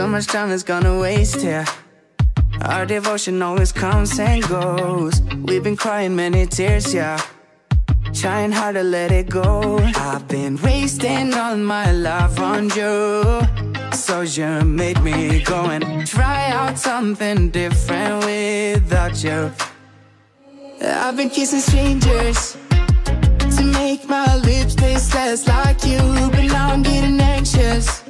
So much time is gonna waste here. Our devotion always comes and goes. We've been crying many tears, yeah, trying hard to let it go. I've been wasting all my life on you, so you made me go and try out something different without you. I've been kissing strangers to make my lips taste less like you, but now I'm getting anxious.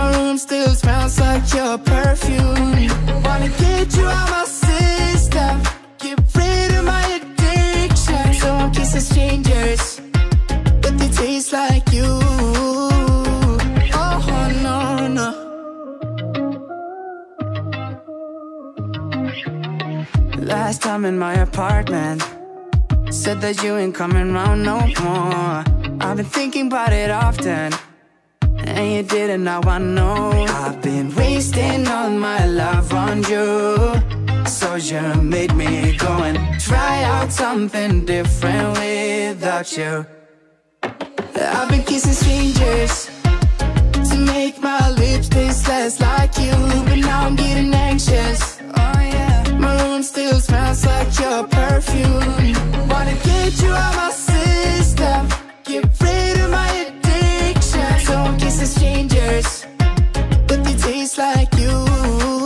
My room still smells like your perfume. Wanna get you out my system, get rid of my addiction. So I'm kissing strangers, but they taste like you. Oh no, no. Last time in my apartment, said that you ain't coming round no more. I've been thinking about it often, and you didn't, now I know. I've been wasting all my life on you, so you made me go and try out something different without you. I've been kissing strangers to make my lips taste less like you, but now I'm getting anxious. Oh yeah, my room still smells like your perfume. Wanna get you out my system, get rid of my addiction. So I'm kissing strangers, but they taste like you.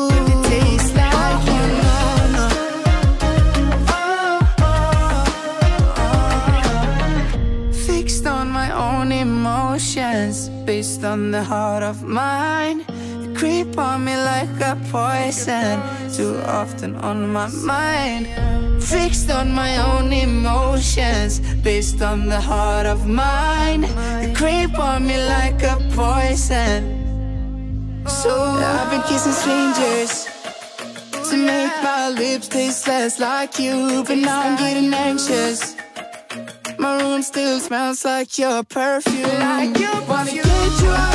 But they taste like you. Oh, no, no. Oh, oh, oh, oh. Fixed on my own emotions, based on the heart of mine. You creep on me like a poison, too often on my mind. Fixed on my own emotions, based on the heart of mine. You creep on me like a poison. So I've been kissing strangers to make my lips taste less like you, but now I'm getting anxious. My room still smells like your perfume. Wanna get you out.